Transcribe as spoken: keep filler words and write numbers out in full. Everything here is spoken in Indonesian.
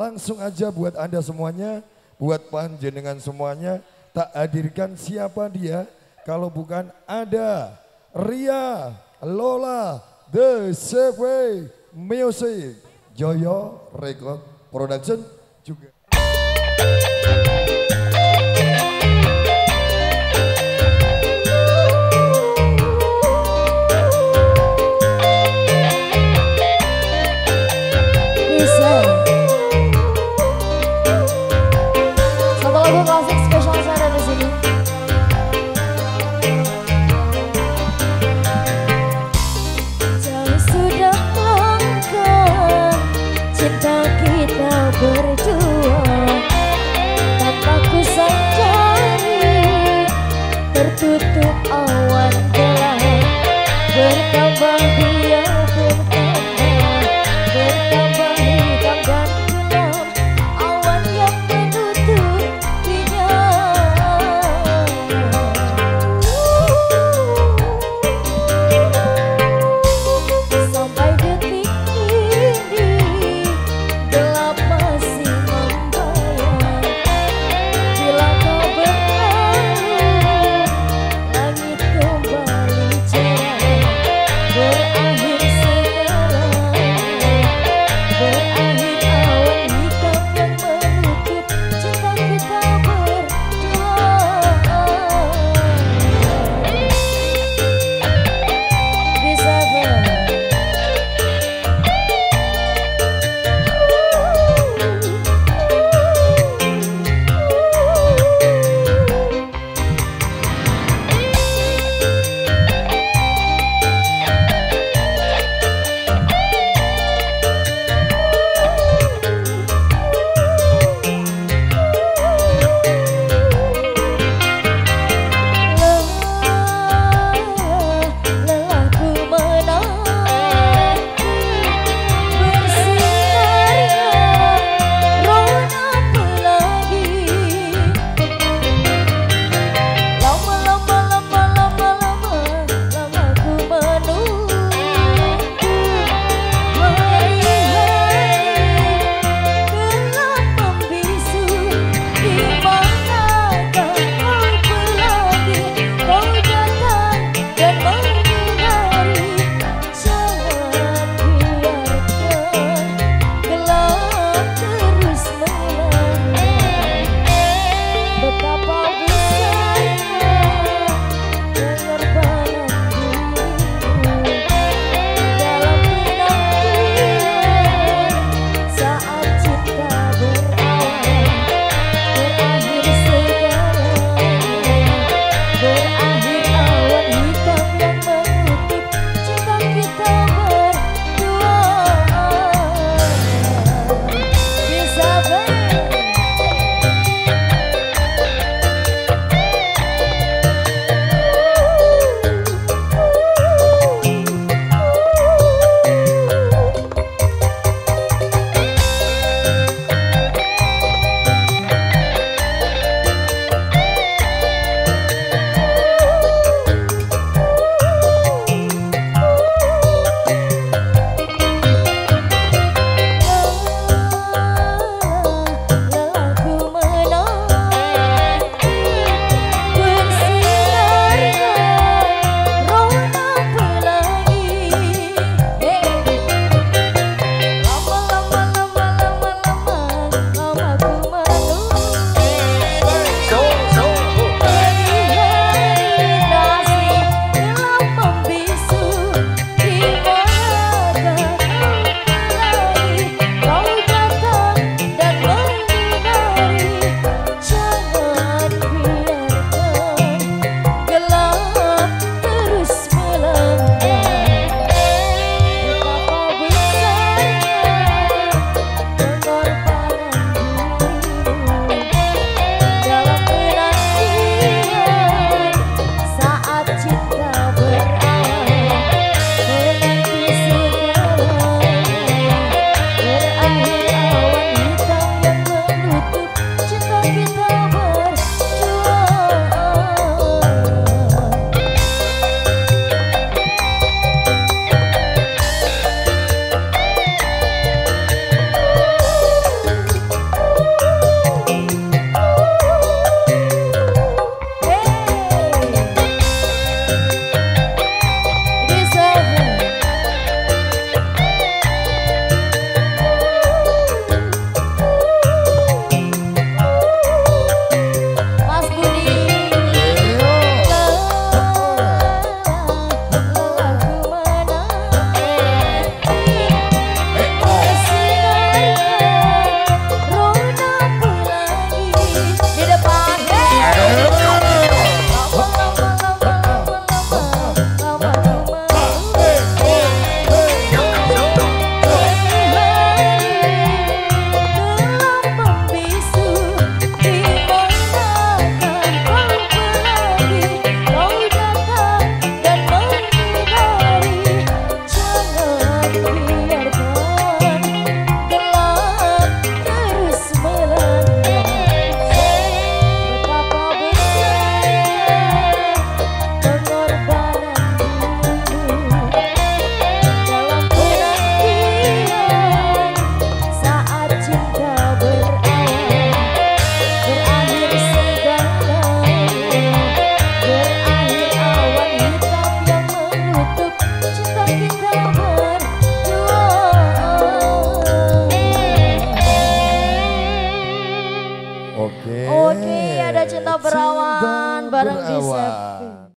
Langsung aja buat Anda semuanya, buat panjenengan semuanya, tak hadirkan siapa dia kalau bukan ada Ria Lola D'Cheve Music, Joyo Record Production juga. Sampai detik ini gelap masih kita berawal